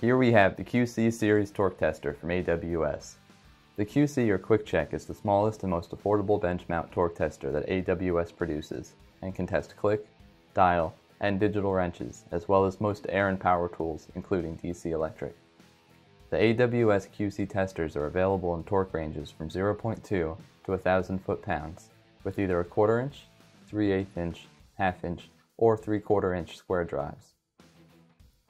Here we have the QC Series Torque Tester from AWS. The QC or Quick Check is the smallest and most affordable bench mount torque tester that AWS produces and can test click, dial, and digital wrenches, as well as most air and power tools, including DC electric. The AWS QC testers are available in torque ranges from 0.2 to 1,000 foot-pounds, with either a 1/4-inch, 3/8-inch, 1/2-inch, or 3/4-inch square drives.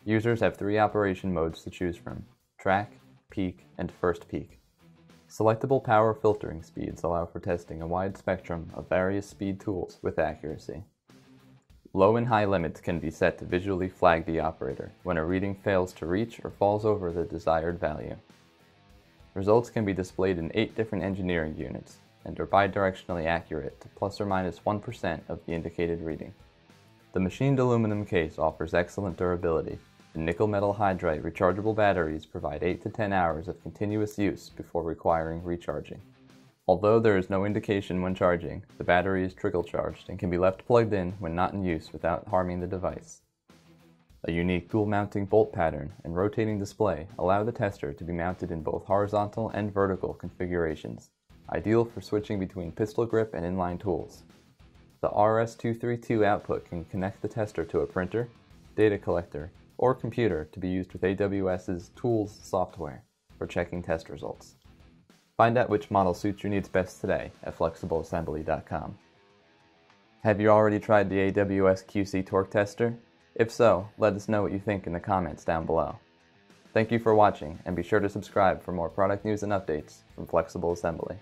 Users have 3 operation modes to choose from: track, peak, and first peak. Selectable power filtering speeds allow for testing a wide spectrum of various speed tools with accuracy. Low and high limits can be set to visually flag the operator when a reading fails to reach or falls over the desired value. Results can be displayed in 8 different engineering units and are bidirectionally accurate to ±1% of the indicated reading. The machined aluminum case offers excellent durability, and nickel metal hydride rechargeable batteries provide 8 to 10 hours of continuous use before requiring recharging. Although there is no indication when charging, the battery is trickle charged and can be left plugged in when not in use without harming the device. A unique dual mounting bolt pattern and rotating display allow the tester to be mounted in both horizontal and vertical configurations, ideal for switching between pistol grip and inline tools. The RS-232 output can connect the tester to a printer, data collector, or computer to be used with AWS's Tools software for checking test results. Find out which model suits your needs best today at FlexibleAssembly.com. Have you already tried the AWS QC Torque Tester? If so, let us know what you think in the comments down below. Thank you for watching, and be sure to subscribe for more product news and updates from Flexible Assembly.